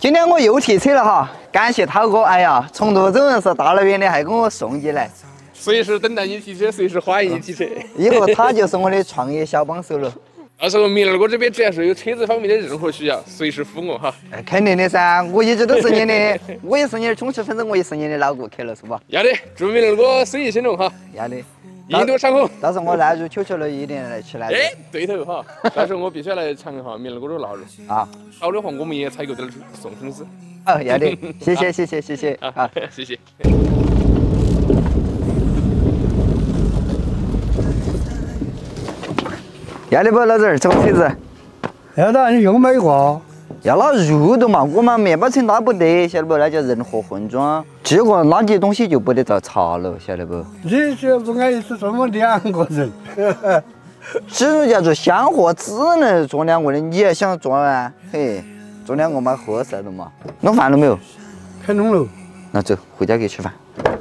今天我又提车了哈，感谢涛哥，哎呀，成都真的是大老远的还给我送进来。 随时等待你提车，随时欢迎你提车。以后他就是我的创业小帮手了。到时候明儿我这边只要是有车子方面的任何需要，随时呼我哈。哎，肯定的噻，我一直都是你的，我也是你的忠实粉丝，我也是你的老顾客了，是吧？要的，祝明儿我生意兴隆哈。要的，印度上空。到时候我腊肉求求了一定来吃腊肉。哎，对头哈，到时候我必须来尝一下明儿我的腊肉啊。好的话，我们也采购点送粉丝。哦，要的，谢谢谢谢谢谢啊，谢谢。 要得不，老子儿，这个车子。要得，你又买个。要拉肉的嘛，我们面包车拉不得，晓得不？那叫人货混装，这个垃圾东西就不得遭查了，晓得不？你这不安逸是这么两个人。这种叫做鲜货，只能做两个的。你也想做啊？嘿，做两个蛮合适的嘛。弄饭了没有？开弄了。那走，回家给吃饭。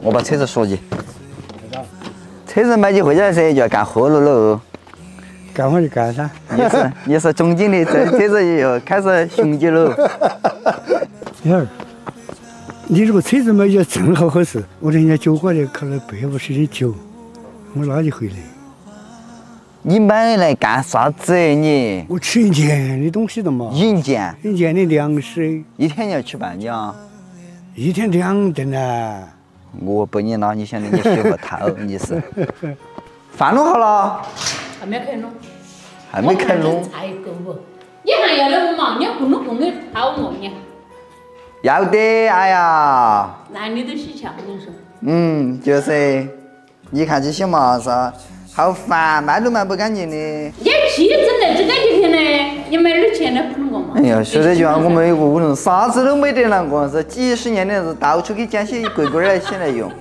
我把车子锁起。车子买起回家的时候就要干活了喽。 干活就干噻，你是总经理，这次又开始雄起喽。女儿，你这个车子买也正好合适，我人家酒馆里开了150的酒，我拉你回来。你买来干啥子？你？我吃一件的东西的嘛。一件的粮食。一天你要吃半斤啊？一天2顿啊。我不你拿，你想的你学不透，你是。饭弄好了。 还没开弄，还没开弄，菜够不？你还要那个嘛？你要不弄，我们跑么？你要得，哎呀！男的都是强，我跟你说。嗯，就是，你看这些嘛噻，好烦，卖都卖不干净的。你妻子来这干净呢？你买点钱来补我嘛？哎呀，说这句话，我们有个屋头啥子都没得那个，是几十年的，是到处给捡些贵贵的起来用。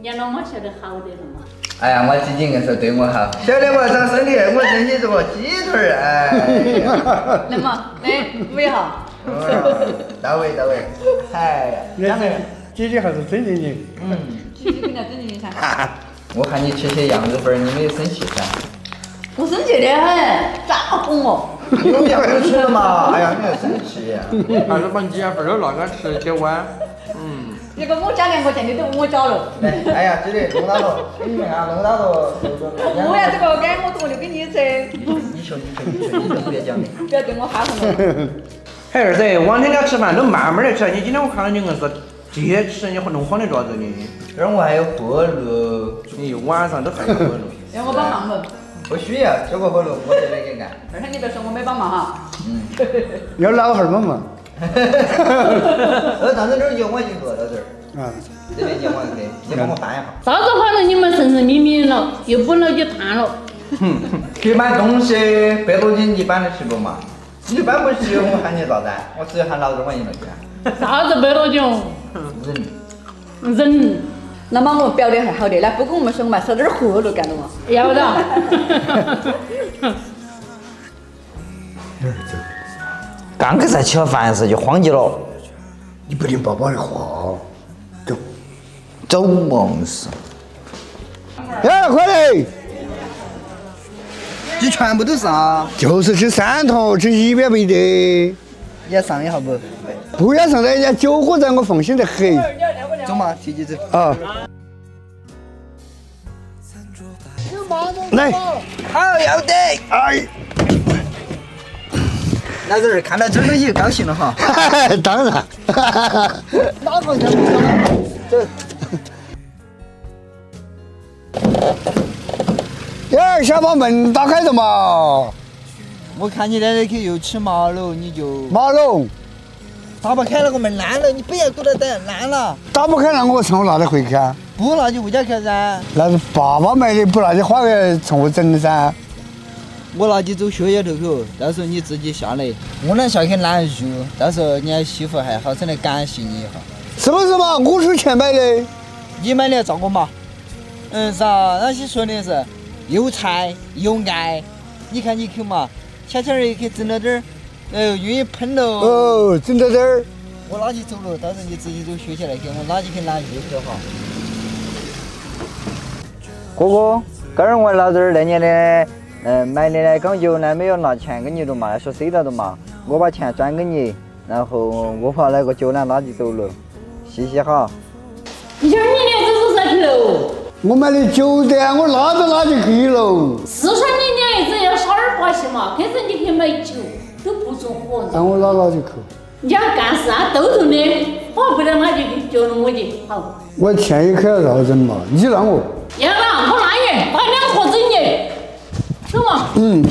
人家老妈晓得好的了嘛？ 哎呀，我最近硬是对我好，晓得不？长身体，我珍惜这个鸡腿儿，哎。那么，来捂一下。到位。哎呀，两个人，姐姐还是真正的。嗯，姐姐比较真正的噻。我喊你吃些羊肉粉，你没有生气噻？我生气得很，咋哄我？有羊肉吃了嘛？哎呀，你还生气？还是把你羊粉儿拿给吃些碗。嗯。 你给我加2块钱，你都我加了。哎呀，这里弄到了，给你们啊，弄到了。我要这个给我多留给你吃。你说，不要讲了。不要对我哈混。嘿，儿子，往天家吃饭都慢慢来吃，你今天我看到你硬是直接吃，你弄慌的爪子呢。这儿我还有火炉，你晚上都还有火炉。让我帮忙不？不需要，这个火炉我这边给干。二天你别说我没帮忙哈。嗯。要老汉帮忙。 当时这儿有我一个，到这儿啊，这边有我一个，你帮我搬一下。啥子话了？你们神神秘秘了，又不老就谈了。哼，去搬东西，100多斤你搬得起不嘛？你搬不起，我喊你咋办？我只有喊老子往你们家。啥子100多斤？人。那么我们表弟还好的，那不跟我们说嘛，烧点火炉干了嘛？要不得。刚刚才吃了饭时就慌起了，你不听爸爸的话，走嘛不是？哎，快来！这全部都是啊？就是这3套，这1边没得。你要上一下不？不要上，人家酒货在我放心得很。走嘛，提起走。啊。来。好，要得。哎。 老子儿看到这东西高兴了哈，当然，哪个人不高兴？走。哎，先把门打开的嘛。我看你奶奶去又吃麻了，你就麻了。打不开那个门烂了，你不要搁那等，烂了。打不开那我从哪里回去啊？不拿你回家去噻。那是爸爸买的，不拿你花个从我整的噻。 我拿你走血液头口，到时候你自己下来。我那下去拿肉，到时候人家媳妇还好生来感谢你一下。是不是嘛？我出钱买的，你买的咋个嘛？嗯，是啊，那些说的是有才有爱。你看你去嘛，悄悄的去整了点儿，愿意喷喽。哦，整了点儿。我拿你走了，到时候你自己走学起来去，我拿你去拿肉去哈。哥哥，刚儿我老子儿那年的。 买的那缸油呢，没有拿钱给你了嘛，说收到了嘛，我把钱转给你，然后我怕那个酒篮拉起走了，嘻嘻哈。你瞧你娘这是啥头？我买的酒单，我拉着去了。四川你娘一直要小二把戏嘛，跟着你去买酒都不准喝。让我拉就去。你要干啥都懂的，我不然我就叫了我的好。我前一刻饶人嘛，你让我。要了，我拉你，把两盒子你，走嘛。嗯。